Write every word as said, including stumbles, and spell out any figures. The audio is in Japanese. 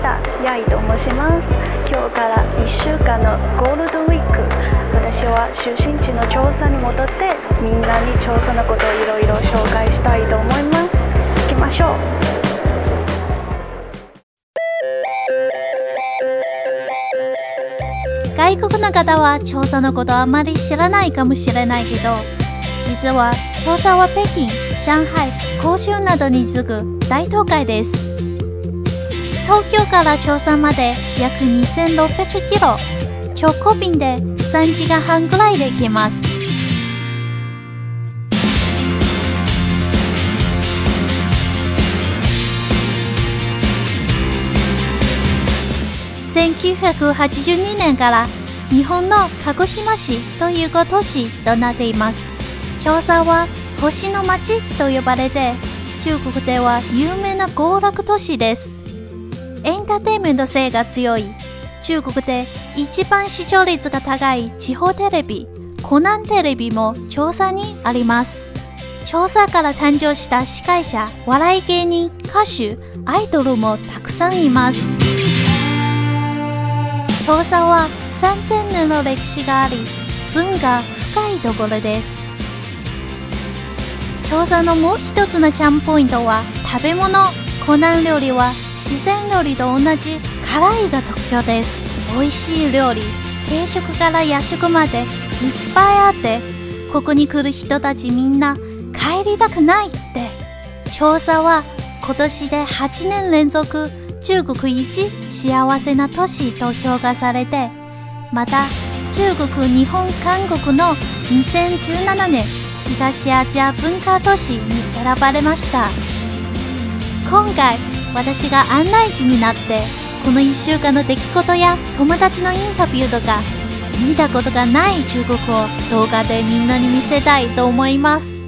した。やいと申します。今日からいっしゅうかんのゴールドウィーク、私は出身地の調査に戻ってみんなに調査のことをいろいろ紹介したいと思います。行きましょう。外国の方は調査のことあまり知らないかもしれないけど、実は調査は北京、上海、広州などに次ぐ大都会です。東京から調査まで約にせんろっぴゃくキロ、直行便でさんじかんはんぐらいで行けます。せんきゅうひゃくはちじゅうにねんから日本の鹿児島市というご都市となっています。調査は星の町と呼ばれて、中国では有名な娯楽都市です。エンターテインメント性が強い、中国で一番視聴率が高い地方テレビ、湖南テレビも調査にあります。調査から誕生した司会者、笑い芸人、歌手、アイドルもたくさんいます。調査はさんぜんねんの歴史があり、文化深いところです。調査のもう一つのチャームポイントは食べ物。湖南料理は四川料理と同じ辛いが特徴です。美味しい料理、軽食から夜食までいっぱいあって、ここに来る人たちみんな帰りたくないって。調査は今年ではちねん連続、中国一幸せな都市と評価されて、また中国、日本、韓国のにせんじゅうななねん東アジア文化都市に選ばれました。今回私が案内人になって、このいっしゅうかんの出来事や友達のインタビューとか、見たことがない中国を動画でみんなに見せたいと思います。